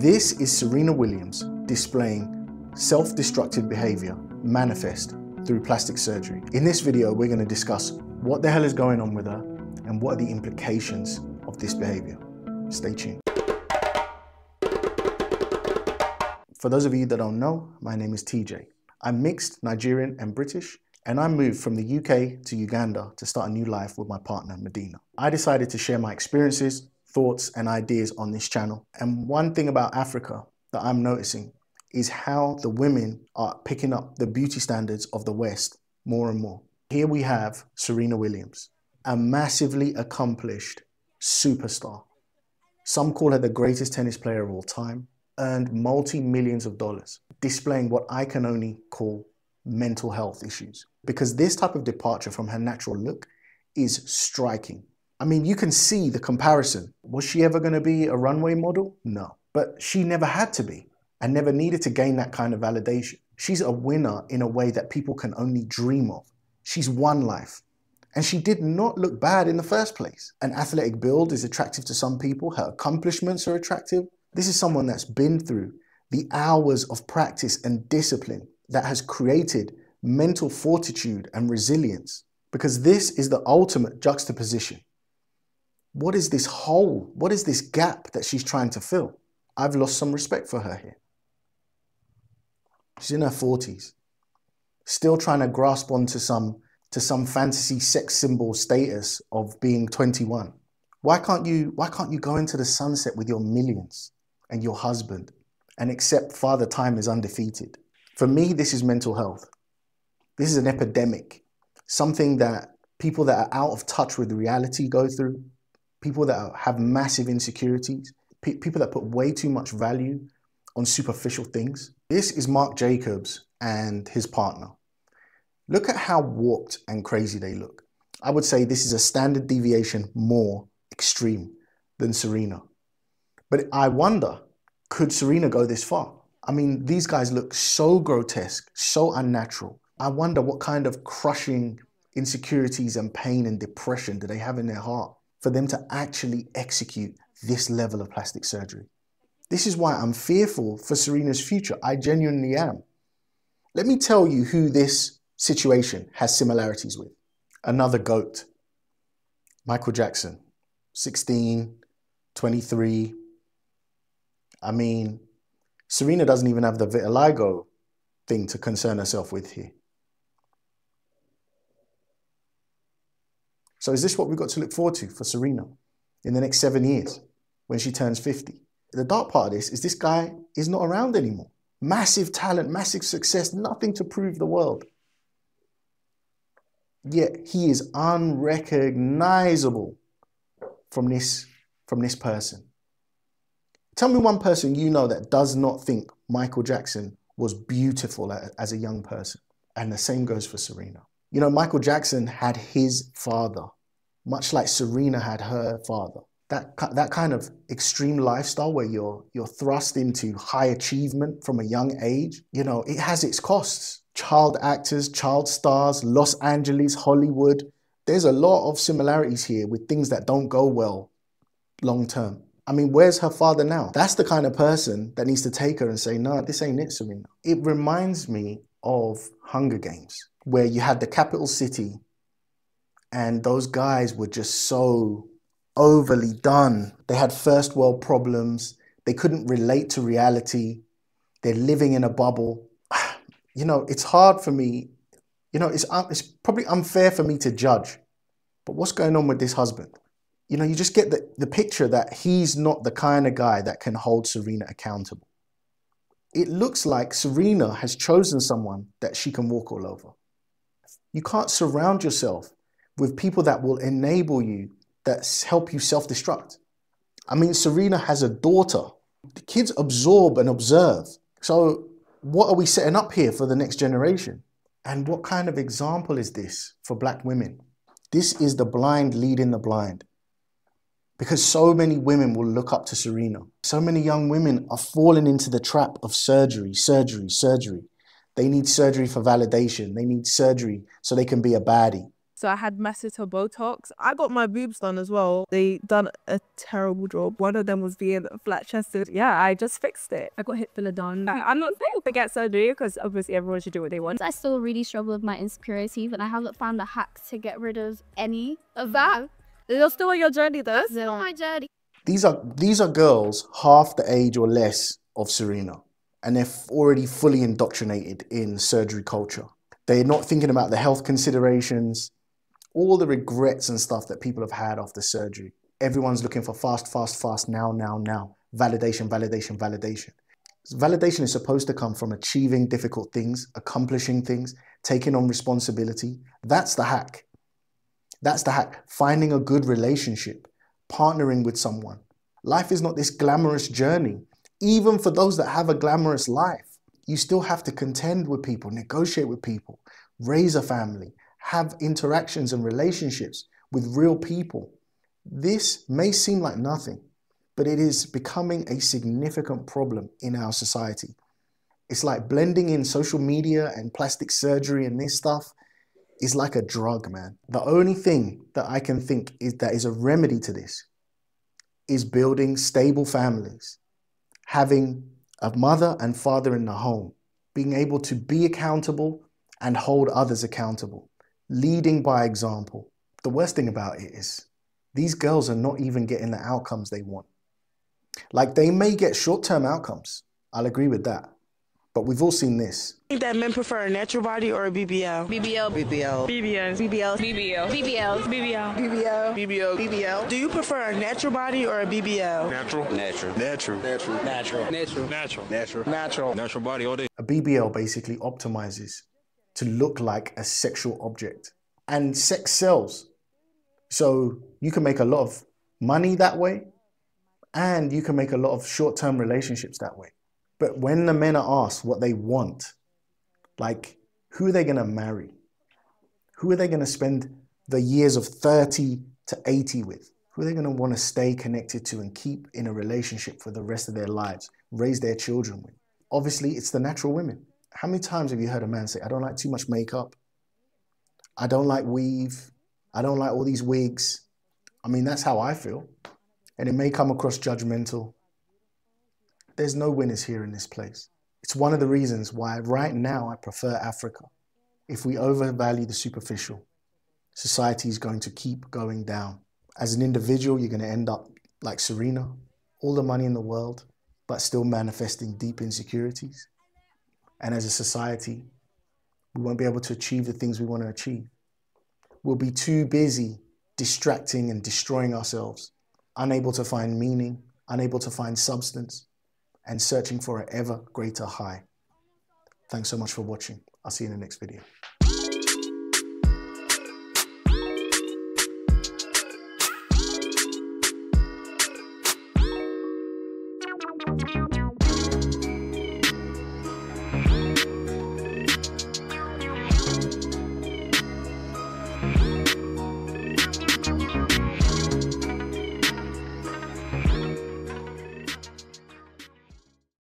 This is Serena Williams displaying self-destructive behavior manifest through plastic surgery. In this video, we're going to discuss what the hell is going on with her and what are the implications of this behavior. Stay tuned. For those of you that don't know, my name is TJ. I'm mixed Nigerian and British, and I moved from the UK to Uganda to start a new life with my partner, Medina. I decided to share my experiences, thoughts, and ideas on this channel. And one thing about Africa that I'm noticing is how the women are picking up the beauty standards of the West more and more. Here we have Serena Williams, a massively accomplished superstar. Some call her the greatest tennis player of all time. Earned multi-millions of dollars, displaying what I can only call mental health issues. Because this type of departure from her natural look is striking. I mean, you can see the comparison. Was she ever going to be a runway model? No. But she never had to be and never needed to gain that kind of validation. She's a winner in a way that people can only dream of. She's won life. And she did not look bad in the first place. An athletic build is attractive to some people. Her accomplishments are attractive. This is someone that's been through the hours of practice and discipline that has created mental fortitude and resilience, because this is the ultimate juxtaposition. What is this hole? What is this gap that she's trying to fill? I've lost some respect for her here. She's in her 40s, still trying to grasp onto some fantasy sex symbol status of being 21. Why can't you go into the sunset with your millions and your husband and accept Father Time is undefeated? For me, this is mental health. This is an epidemic, something that people that are out of touch with reality go through, people that have massive insecurities, people that put way too much value on superficial things. This is Mark Jacobs and his partner. Look at how warped and crazy they look. I would say this is a standard deviation more extreme than Serena. But I wonder, could Serena go this far? I mean, these guys look so grotesque, so unnatural. I wonder what kind of crushing insecurities and pain and depression do they have in their heart for them to actually execute this level of plastic surgery. This is why I'm fearful for Serena's future. I genuinely am. Let me tell you who this situation has similarities with. Another GOAT, Michael Jackson. 16, 23. I mean, Serena doesn't even have the vitiligo thing to concern herself with here. So is this what we've got to look forward to for Serena in the next 7 years when she turns 50? The dark part of this is this guy is not around anymore. Massive talent, massive success, nothing to prove the world. Yet he is unrecognizable from this person. Tell me one person you know that does not think Michael Jackson was beautiful as a young person. And the same goes for Serena. You know, Michael Jackson had his father, much like Serena had her father. That kind of extreme lifestyle where you're thrust into high achievement from a young age, you know, it has its costs. Child actors, child stars, Los Angeles, Hollywood. There's a lot of similarities here with things that don't go well long term. I mean, where's her father now? That's the kind of person that needs to take her and say, no, this ain't it, Serena. It reminds me of Hunger Games, where you had the capital city and those guys were just so overly done. They had first world problems. They couldn't relate to reality. They're living in a bubble. You know, it's hard for me. You know, it's probably unfair for me to judge, but what's going on with this husband? You know, you just get the picture that he's not the kind of guy that can hold Serena accountable. It looks like Serena has chosen someone that she can walk all over. You can't surround yourself with people that will enable you, that help you self-destruct. I mean, Serena has a daughter. The kids absorb and observe. So what are we setting up here for the next generation? And what kind of example is this for black women? This is the blind leading the blind. Because so many women will look up to Serena. So many young women are falling into the trap of surgery, surgery, surgery. They need surgery for validation. They need surgery so they can be a baddie. So I had masseter Botox. I got my boobs done as well. They done a terrible job. One of them was being flat-chested. Yeah, I just fixed it. I got hip filler done. I'm not saying I get surgery because obviously everyone should do what they want. I still really struggle with my insecurities and I haven't found a hack to get rid of any of that. You're still on your journey though. Still on my journey. These are girls half the age or less of Serena, and they're already fully indoctrinated in surgery culture. They're not thinking about the health considerations, all the regrets and stuff that people have had after surgery. Everyone's looking for fast, fast, fast, now, now, now. Validation, validation, validation. Validation is supposed to come from achieving difficult things, accomplishing things, taking on responsibility. That's the hack. That's the hack. Finding a good relationship, partnering with someone. Life is not this glamorous journey. Even for those that have a glamorous life, you still have to contend with people, negotiate with people, raise a family, have interactions and relationships with real people. This may seem like nothing, but it is becoming a significant problem in our society. It's like blending in social media and plastic surgery and this stuff is like a drug, man. The only thing that I can think is that is a remedy to this is building stable families, having a mother and father in the home, being able to be accountable and hold others accountable, leading by example. The worst thing about it is these girls are not even getting the outcomes they want. Like, they may get short-term outcomes. I'll agree with that. But we've all seen this. I think that men prefer a natural body or a BBL. BBL. BBL. BBL. BBL. BBL. BBL. BBL. BBL. BBL. BBL. Do you prefer a natural body or a BBL? Natural. Natural. Natural. Natural. Natural. Natural. Natural. Natural. Natural. Natural body all day. A BBL basically optimizes to look like a sexual object. And sex sells. So you can make a lot of money that way. And you can make a lot of short-term relationships that way. But when the men are asked what they want, like, who are they going to marry? Who are they going to spend the years of 30 to 80 with? Who are they going to want to stay connected to and keep in a relationship for the rest of their lives, raise their children with? Obviously, it's the natural women. How many times have you heard a man say, I don't like too much makeup. I don't like weave. I don't like all these wigs. I mean, that's how I feel. And it may come across judgmental. There's no winners here in this place. It's one of the reasons why right now I prefer Africa. If we overvalue the superficial, society is going to keep going down. As an individual, you're going to end up like Serena, all the money in the world, but still manifesting deep insecurities. And as a society, we won't be able to achieve the things we want to achieve. We'll be too busy distracting and destroying ourselves, unable to find meaning, unable to find substance, and searching for an ever greater high. Thanks so much for watching. I'll see you in the next video.